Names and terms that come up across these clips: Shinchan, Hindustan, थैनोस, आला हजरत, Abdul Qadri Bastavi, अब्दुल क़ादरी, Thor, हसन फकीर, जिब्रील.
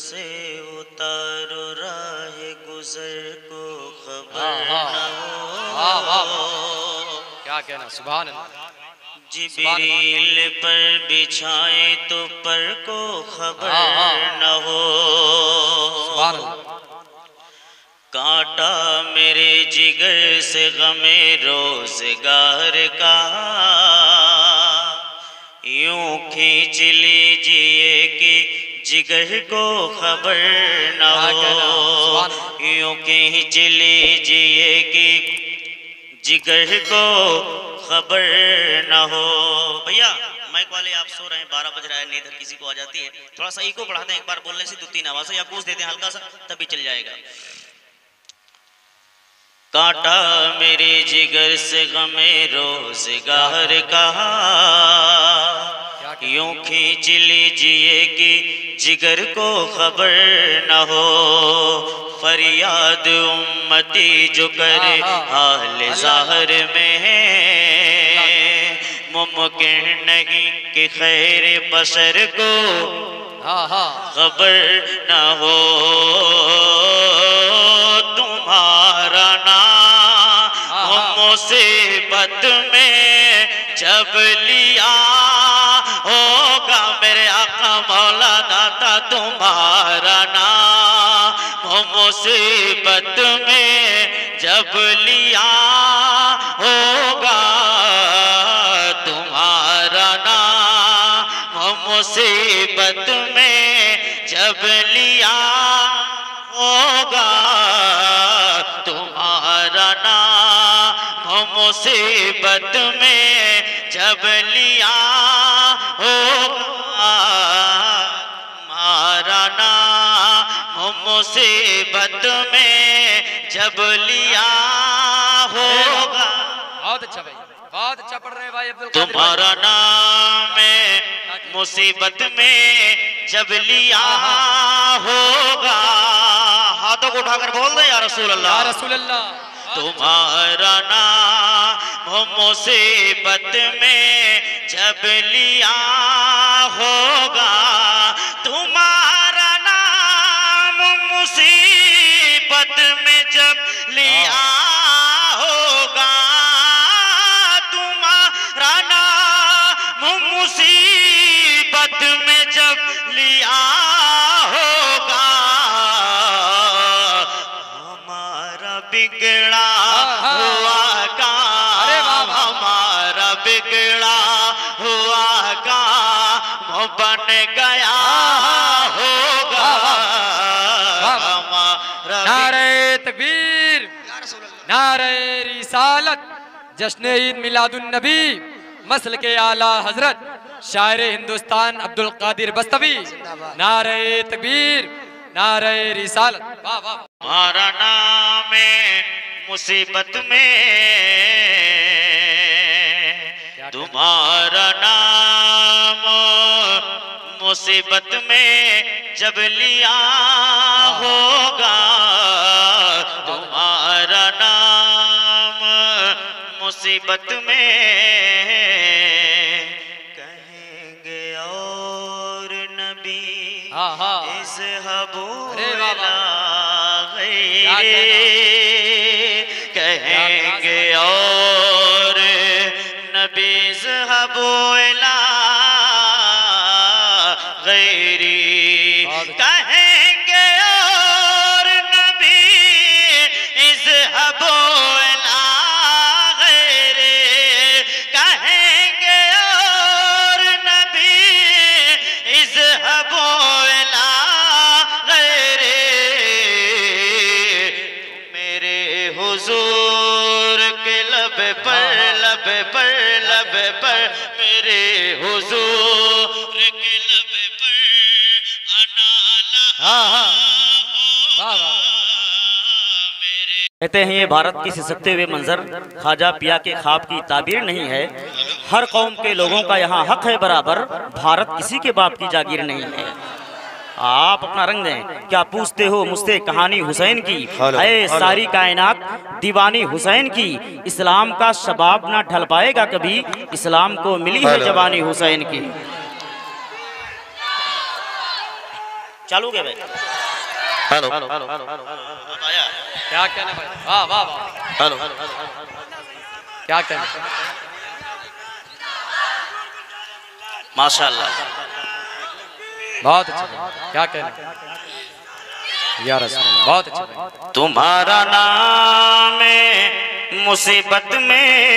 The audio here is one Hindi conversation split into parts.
से उतारो राह गुजर को खबर न हो। क्या कहना, सुभान अल्लाह। जिब्रील पर बिछाए तो पर को खबर न हो। सुभान अल्लाह। काटा मेरे जिगर से गमे रोजगार का, यूं खींच लीजिए कि जिगर को खबर न हो, यूं खींच लीजिए कि जिगर को खबर न हो। भैया माइक वाले आप सो रहे हैं, 12 बज रहा है, नींद किसी को आ जाती है, थोड़ा सा इको बढ़ाते हैं, एक बार बोलने से 2-3 आवाज़ या पूछ देते हैं हल्का सा, तभी चल जाएगा। काटा मेरे जिगर से गमे रोजगार का, यूं खींच लीजिए कि जिगर को खबर न हो। फरियाद उम्मती जो करे हाल ज़ाहर में है, मुमकिन नहीं कि खैर बशर को खबर न हो। तुम्हारा नाम मुसीबत में जब लिया होगा मेरे आका मौला दाता, तुम्हारा नाम मुसीबत में जब लिया होगा, तुम्हारा नाम मुसीबत में जब लिया होगा, तुम्हारा नाम मुसीबत में जब लिया होगा, तुम्हारा नाम मुसीबत में जब लिया होगा। बहुत अच्छा भाई, बहुत अच्छा पढ़ रहे हैं भाई अब्दुल क़ादरी। तुम्हारा नाम मुसीबत में जब लिया होगा, हाथों को उठाकर बोल दो या रसूल अल्लाह, या रसूल अल्लाह। तुम्हारा नाम मुसीबत में जब लिया होगा, तुम्हारा नाम मुसीबत में जब लिया होगा, तुम्हारा नाम मुसीबत में जब लिया होगा, बिगड़ा हुआ काम, हमारा बिगड़ा हुआ काम बन गया होगा, हमारा। नारे तकबीर, नारे रिसालत, जश्न ईद मिलादुन्नबी, मसल के आला हजरत शायर हिंदुस्तान अब्दुल कादिर बस्तवी। नारे तकबीर, नारे रिसालत। वाह वाह। तुम्हारा नाम मुसीबत में, तुम्हारा नाम मुसीबत में जब लिया होगा, तुम्हारा नाम मुसीबत में कहेंगे और नबी इस हबूला, कहेंगे और नबी ज़हबूला गैरी, कहेंगे और नबी ज़हबूला गैरी, कहेंगे और नबी ज़हबूला गैरी। हुजूर के लब पर लब पर लब पर, मेरे हुजूर के लब पर कहते हैं ये भारत के सिसकते हुए मंजर खाजा पिया के ख्वाब की ताबीर नहीं है। हर कौम के लोगों का यहाँ हक है बराबर, भारत किसी के बाप की जागीर नहीं है। आप अपना रंग दें, क्या पूछते हो मुझसे कहानी हुसैन की, ऐ सारी कायनात दीवानी हुसैन की, इस्लाम का शबाब ना ढल पाएगा कभी, इस्लाम को मिली है जवानी हुसैन की। चालू क्या भाई? हेलो हेलो हेलो हेलो क्या कहना भाई? वाह वाह वाह। हेलो क्या कहना? माशाल्लाह बहुत अच्छा। क्या कहना या रसूल? बहुत अच्छा। तुम्हारा नाम मुसीबत में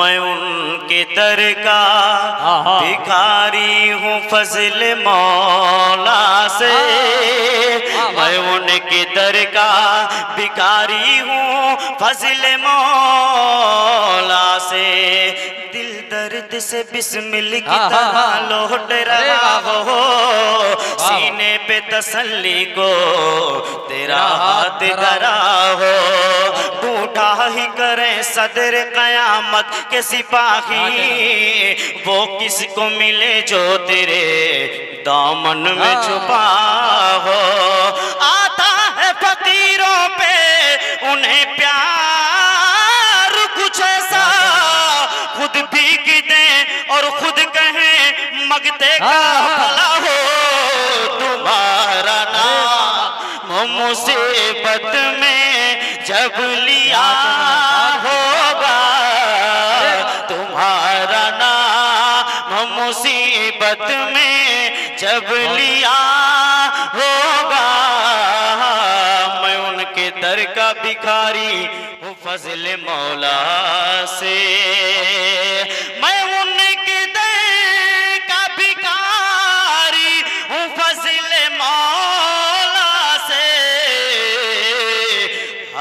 मैं उनके दर का भिखारी हूँ। फजल मौला से मैं उनके दर का भिखारी हूँ। फजल मौला से दिल दर्द से बिस्मिल की तरह लौट रहा हो। सीने पे तसल्ली को तेरा हाथ धरा हो। बूढ़ा ही करें सदर कयामत के सिपाही। वो किसको मिले जो तेरे दामन में छुपा हो। आता है फकीरों पे उन्हें प्यार कुछ ऐसा, खुद भीग दें और खुद कहें मगते का भला हो। तुम्हारा नाम मुसीबत में जब लिया होगा, तुम्हारा नाम मुसीबत में जब लिया होगा। मैं उनके दर का भिखारी हूँ फजल मौला से।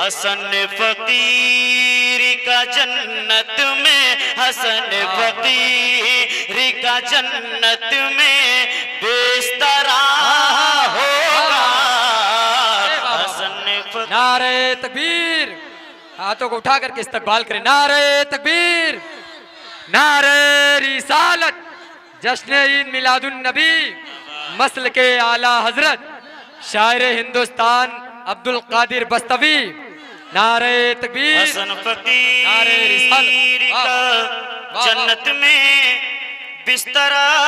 हसन फकीर का जन्नत में, हसन फकीर का जन्नत में बेस्तरा होगा। हसन फकीर। नारे तकबीर। हाथों को उठा करके इस्तकबाल करें। नारे तकबीर, नारे रिसालत। जश्न ईद मिलादुन्नबी मसल के आला हजरत शायर हिंदुस्तान अब्दुल कादिर बस्तवी। नारे तकबीर। हसन फकीर का जन्नत में बिस्तरा